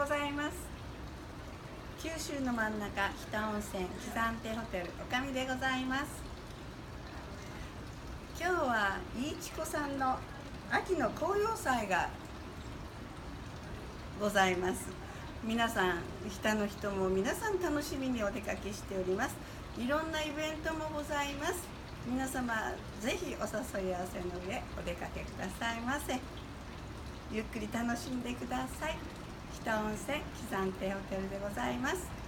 ございます。九州の真ん中、日田温泉喜山亭ホテルおかみでございます。今日は飯千子さんの秋の紅葉祭がございます。皆さん、日田の人も皆さん楽しみにお出かけしております。いろんなイベントもございます。皆様、ぜひお誘い合わせの上お出かけくださいませ。ゆっくり楽しんでください。日田温泉喜山亭ホテルでございます。